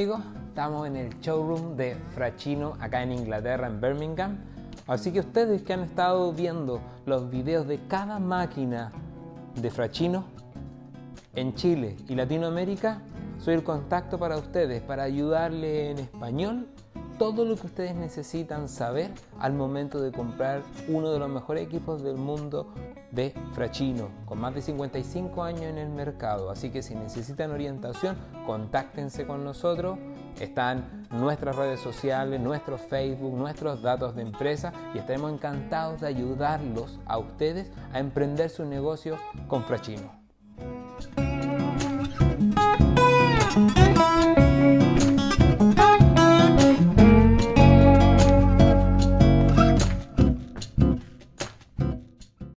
amigos, estamos en el showroom de Fracino acá en Inglaterra, en Birmingham. Así que ustedes que han estado viendo los videos de cada máquina de Fracino en Chile y Latinoamérica, soy el contacto para ustedes, para ayudarles en español todo lo que ustedes necesitan saber al momento de comprar uno de los mejores equipos del mundo de Fracino, con más de 55 años en el mercado. Así que si necesitan orientación, contáctense con nosotros. Están nuestras redes sociales, nuestro Facebook, nuestros datos de empresa, y estaremos encantados de ayudarlos a ustedes a emprender su negocio con Fracino.